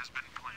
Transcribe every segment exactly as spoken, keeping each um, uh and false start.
has been planted.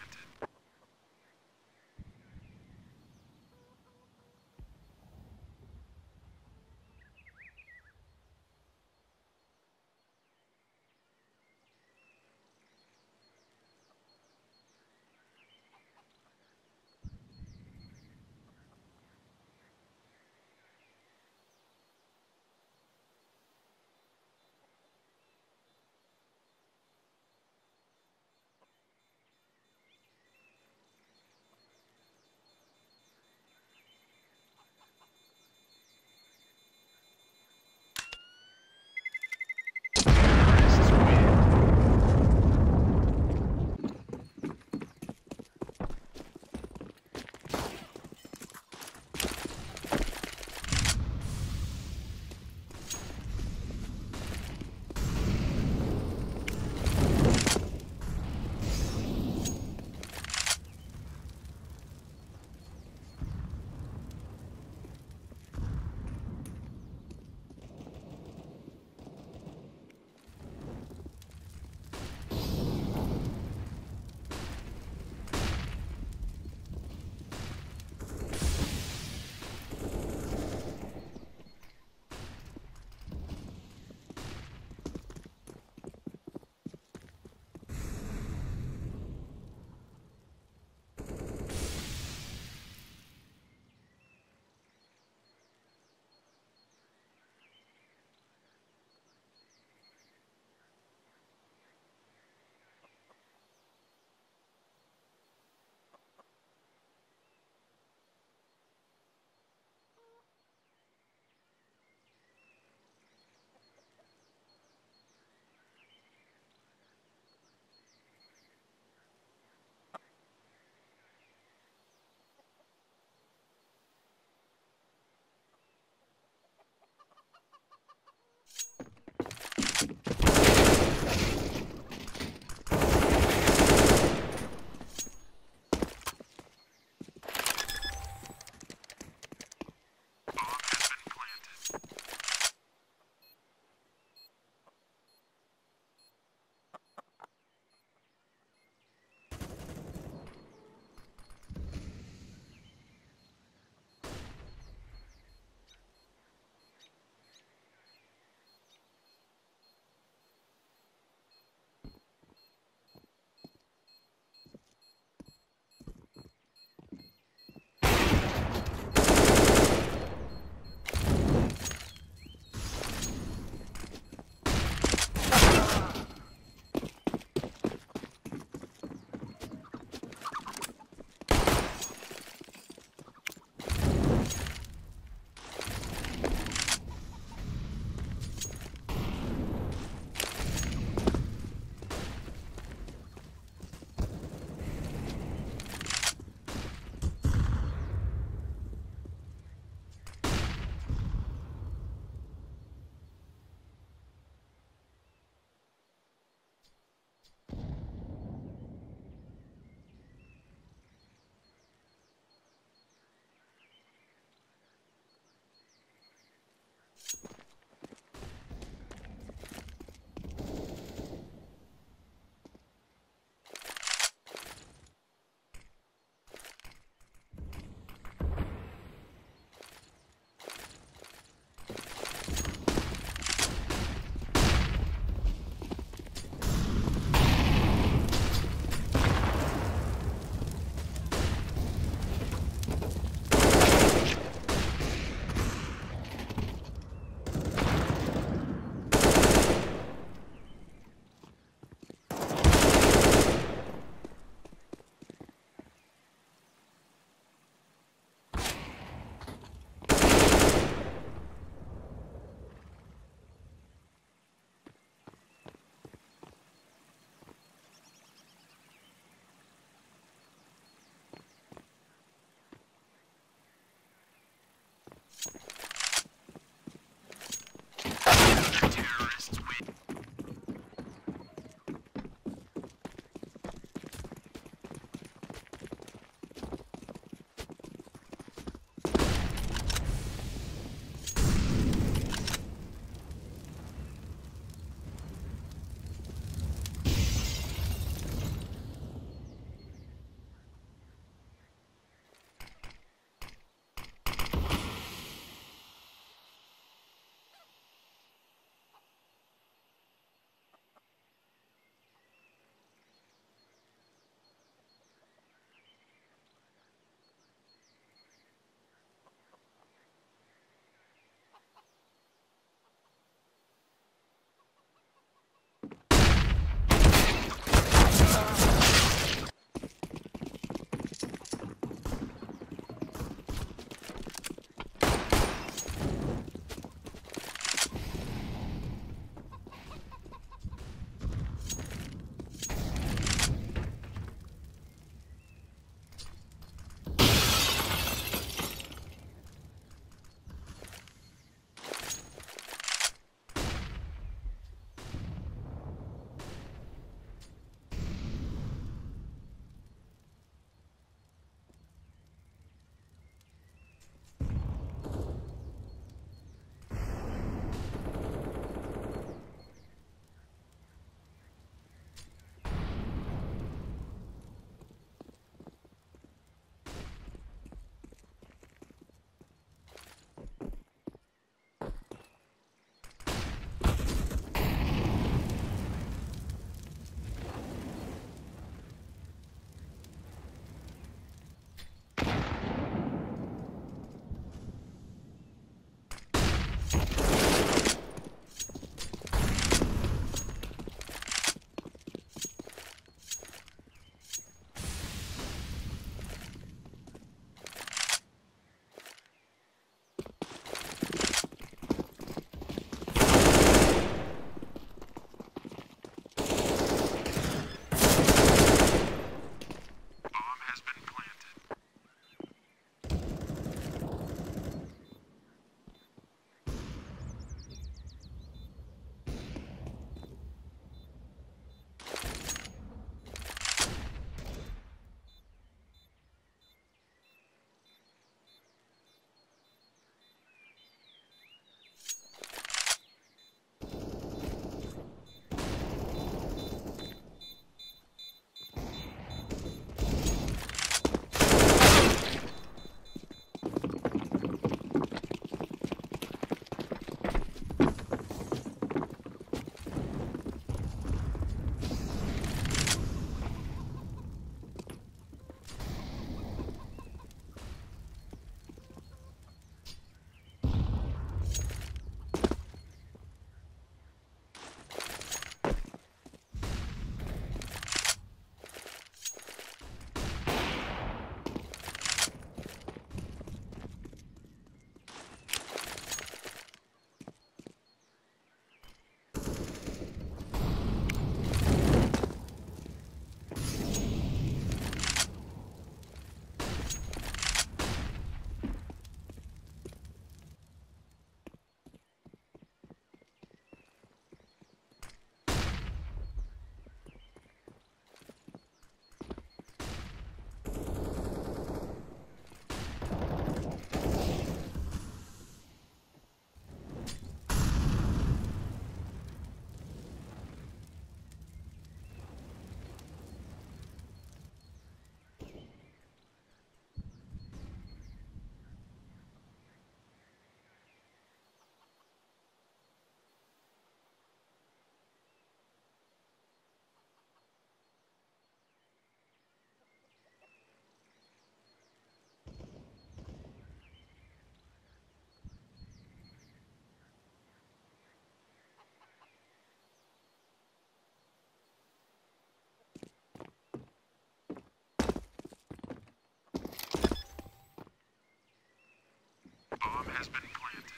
Bomb has been planted.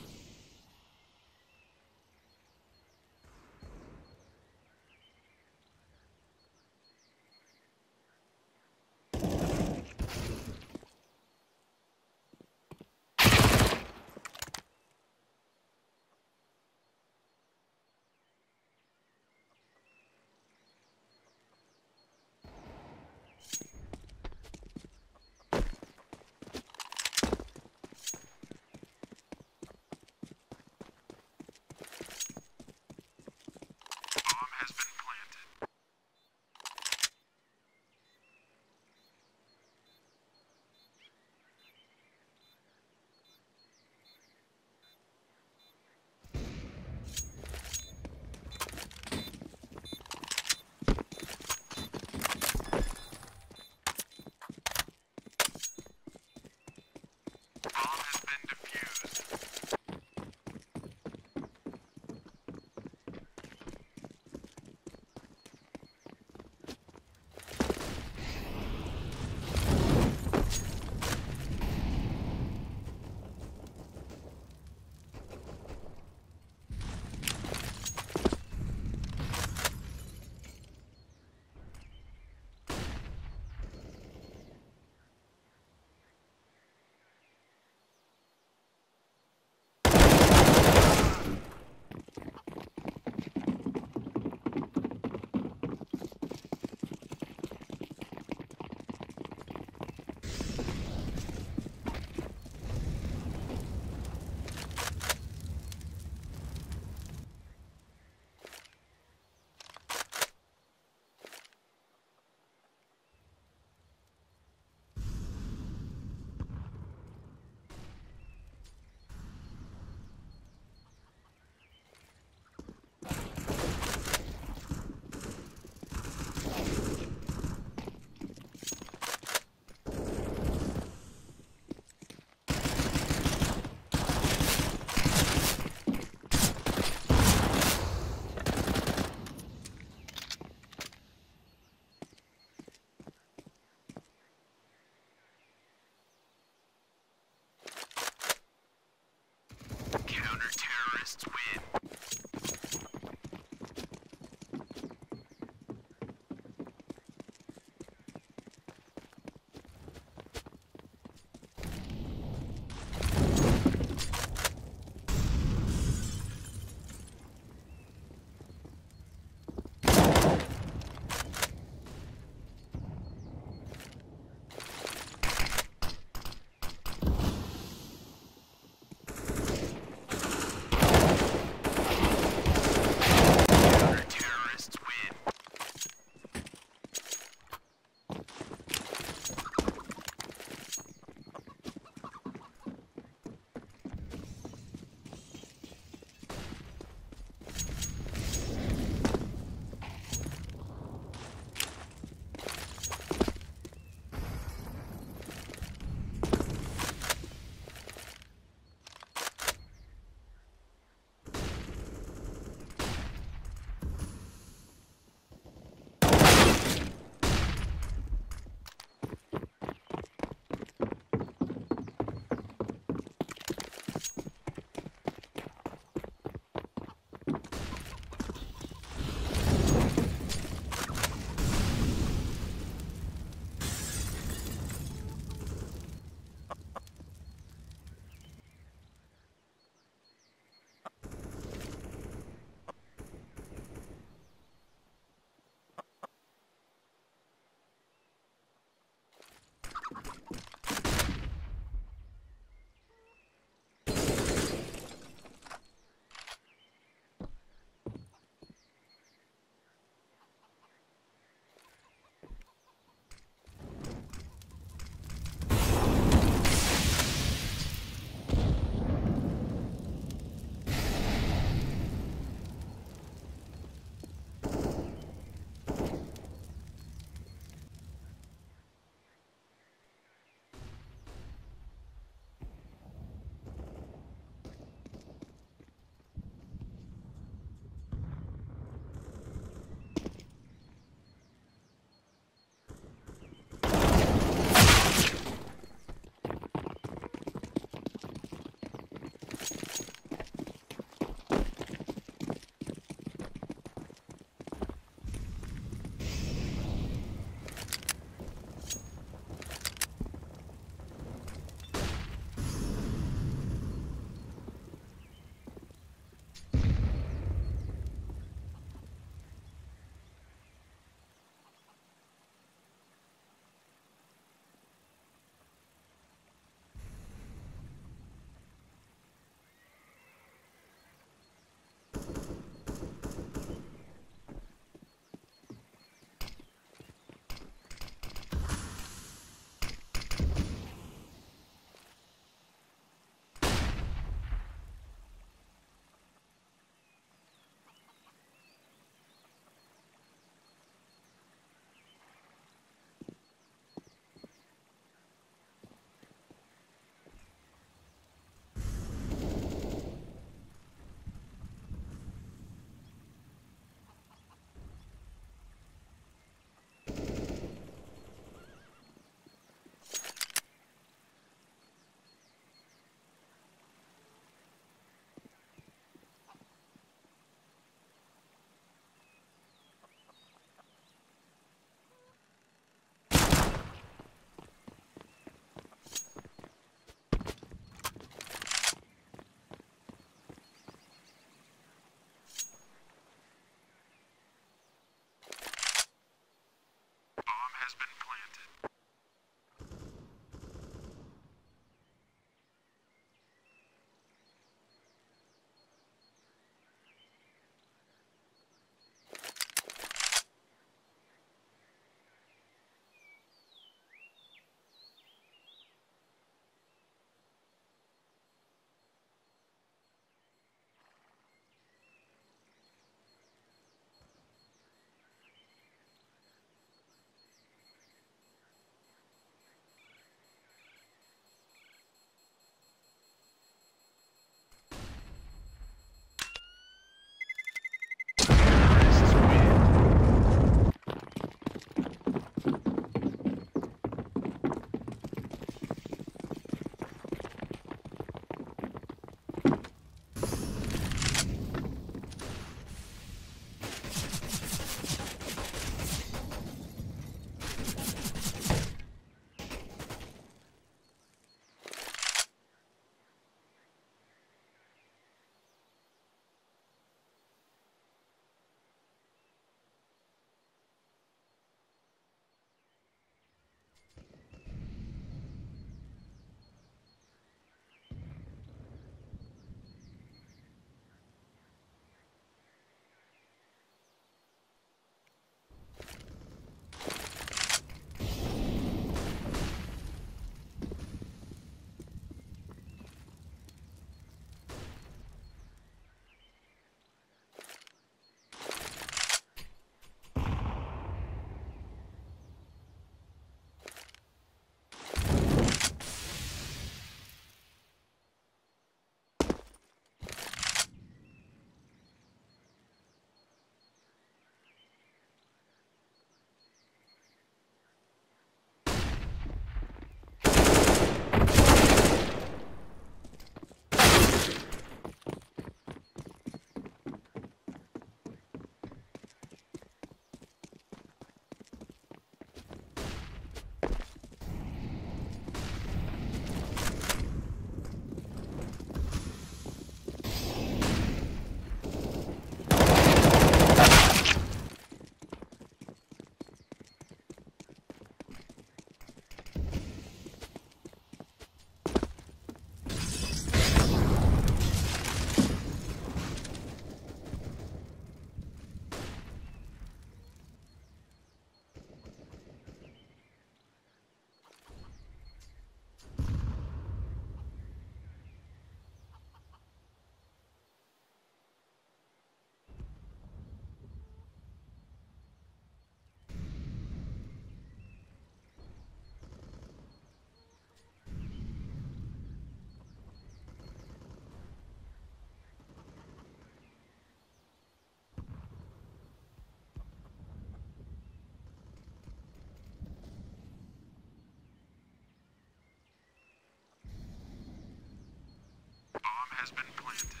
Has been planted.